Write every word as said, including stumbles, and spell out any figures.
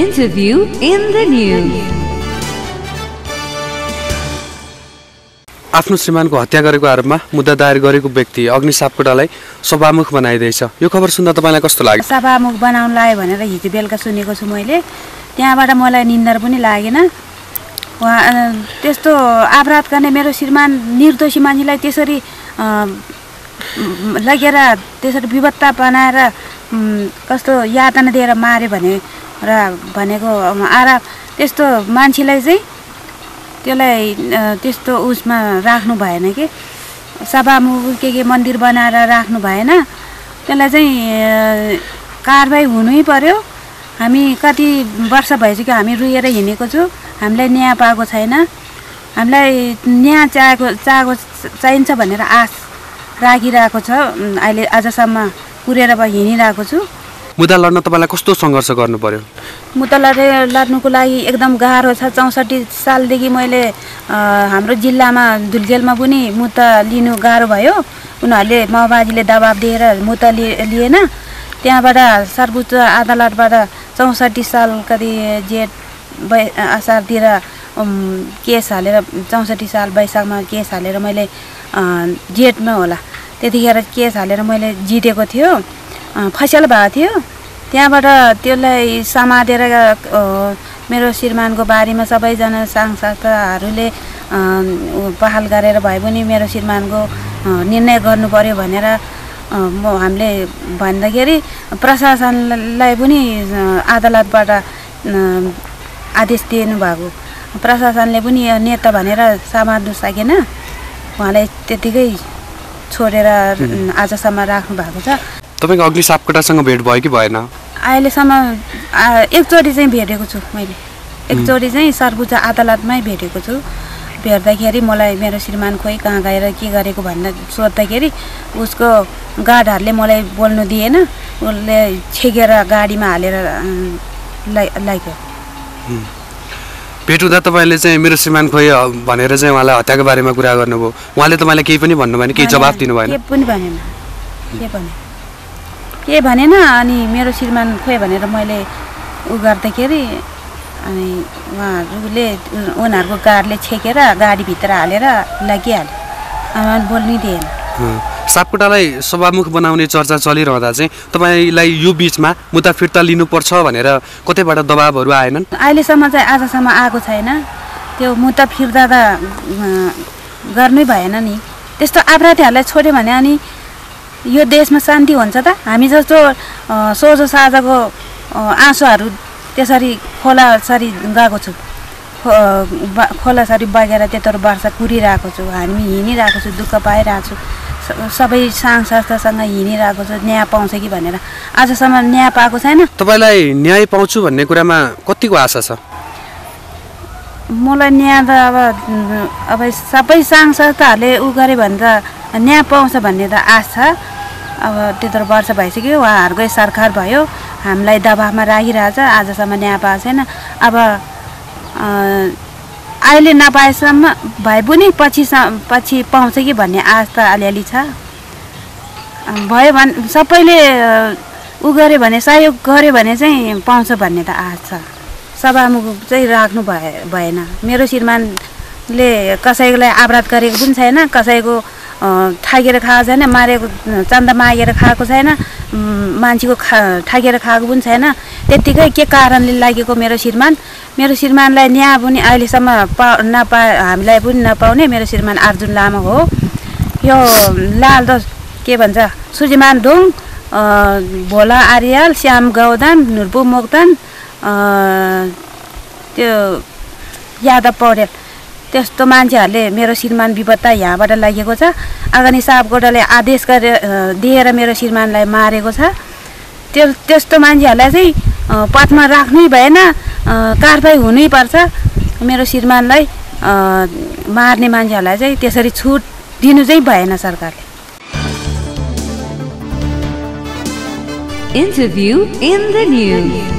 Interview in the News। आफ्नो श्रीमानको हत्या गरेको आरोपमा मुद्दा दायर गरेको व्यक्ति अग्नि सापकोटालाई सभामुख बनाइदिएछ। यो खबर सुन्दा तपाईलाई कस्तो लाग्यो? सभामुख बनाउन लाए भनेर हिजो बेलुका सुनेको छु मैले। त्यहाँबाट मलाई निन्दर पनि लागेन। उहाँ त्यस्तो अपराध गर्ने मेरो श्रीमान निर्दोषी मान्छेलाई त्यसरी लगेर त्यसरी विभत्ता बनाएर कस्तो यातना दिएर मारे भने र भनेको आराप त्यस्तो मान्छेलाई चाहिँ त्यसलाई त्यस्तो उसमा राख्नु भएन के सभामुख के के मन्दिर बनाएर राख्नु भएन। त्यसलाई चाहिँ कारबाही हुनै पर्यो। हामी कति वर्ष भइसक्यो हामी रुएर हिँडेको छु, हामीलाई न्याय पाएको छैन। हामीलाई न्याय चाहेको चाहेको चाहिन्छ भनेर आश राखिरहेको छ। अहिले आजसम्म पुरेर अब हिँडिरहेको छु। मुद्दा लड्न तपाईलाई कस्तो सङ्घर्ष गर्नु पर्यो? मुद्दा लड्नुको लागि एकदम गाह्रो छ। चौसठी सालदेखि मैले हाम्रो जिल्लामा दुलगेलमा पनि मुद्दा लिनु गाह्रो भयो। उनीहरूले माओवादीले दबाब दिएर मुद्दा लिएन। त्यहाँबाट सर्वोच्च अदालतबाट चौसठी साल कति जेठ बै असारतिर केस हालेर चौसठी साल वैशाखमा केस हालेर मैले जेठमा होला त्यतिखेर केस हालेर मैले जितेको थियो, फैसला भएको थियो। त्यहाँबाट त्यसलाई समातेर मेरो श्रीमानको बारेमा सबैजना सांसदहरूले पहल गरेर भए पनि मेरो श्रीमानको निर्णय गर्नु पर्यो भनेर म हामीले भन्दाखेरि प्रशासनलाई पनि अदालतबाट आदेश दिनुभएको। प्रशासनले पनि नेता भनेर समात्नु सकेन। उहाँलाई त्यतिकै छोडेर आजसम्म राख्नु भएको छ। तपाईको अग्नि सापकोटासँग भेट भयो कि भएन? अहिलेसम्म एकचोटि चाहिँ भेटेको छु मैले। एकचोटि चाहिँ सर्वोच्च अदालतमै भेटेको छु। भेट्दाखेरि मलाई मेरो श्रीमान खोइ कहाँ गएर के गरेको भन्दा सोद्धाखेरि उसको गार्डहरूले मलाई बोल्नु दिएन। उसले छेकेर गाडीमा हालेर लाइक भेट हुँदा तपाईँले चाहिँ मेरो श्रीमान खोइ भनेर चाहिँ उहाँलाई हत्याको बारेमा कुरा गर्नुभयो। उहाँले तपाईँलाई केही पनि भन्नु भएन, केही जवाफ दिनु भएन? केही पनि भनेन, के भने के भनेन। अनि मेरो श्रीमान खोइ भनेर मैले उ गर्दाखेरि अनि उहाँहरूले उनीहरूको गाडीले छेकेर गाडीभित्र हालेर लगिहाल्यो। आमा बोल्नै दिएन। सापकोटालाई सभामुख बनाउने चर्चा चलिरहँदा चाहिँ तपाईँलाई यो बिचमा मुद्दा फिर्ता लिनुपर्छ भनेर कतैबाट दबाबहरू आएनन्? अहिलेसम्म चाहिँ आजसम्म आएको छैन। त्यो मुद्दा फिर्ता त गर्नै भएन नि। त्यस्तो अपराधीहरूलाई छोड्यो भने अनि यो देशमा शान्ति हुन्छ त? हामी जस्तो सोझो साझाको आँसुहरू त्यसरी खोलासरी गएको छु, खोलासरी बगेर त्यत्रो वर्ष कुरिरहेको छु। हामी हिँडिरहेको छु, दुःख पाइरहेको छु, सबै सांसदसँग हिँडिरहेको छु न्याय पाउँछ कि भनेर। आजसम्म न्याय पाएको छैन। तपाईँलाई न्याय पाउँछु भन्ने कुरामा कतिको आशा छ? मलाई न्याय त अब अब सबै सांसदहरूले उ गरे भने त न्याय पाउँछ भन्ने त आशा। अब त्यत्रो वर्ष भइसक्यो उहाँहरूकै सरकार भयो, हामीलाई दबाबमा राखिरहेछ, आजसम्म न्याय पाएको छैन। अब अहिले नपाएसम्म भए पनि पछि पछि पाउँछ कि भन्ने आश त अलिअलि छ। भयो भने सबैले उ गऱ्यो भने सहयोग गऱ्यो भने चाहिँ पाउँछ भन्ने त आश छ। सभामुख चाहिँ राख्नु भए भएन। मेरो श्रीमानले कसैलाई अपराध गरेको पनि छैन, कसैको ठगेर खाएको छैन, मारेको चन्दा मागेर खाएको छैन, मान्छेको खा ठगेर खाएको पनि छैन। त्यत्तिकै के कारणले लागेको मेरो श्रीमान, मेरो श्रीमानलाई न्याय पनि अहिलेसम्म पा नपा हामीलाई पनि नपाउने मेरो श्रीमान अर्जुन लामा हो। यो लाल त के भन्छ सुजिमान दोङ, भोला आर्याल, श्याम गौदान, नुर्पु मोक्तान, त्यो यादव पौडेल त्यस्तो मान्छेहरूले मेरो श्रीमान विपत्ता यहाँबाट लागेको छ। अग्नि सापकोटाले आदेश गरेर दिएर मेरो श्रीमानलाई मारेको छ। त्यो त्यस्तो मान्छेहरूलाई चाहिँ पदमा राख्नै भएन, कारबाही हुनैपर्छ। मेरो श्रीमानलाई मार्ने मान्छेहरूलाई चाहिँ त्यसरी छुट दिनु चाहिँ भएन सरकारले। Interview in the news.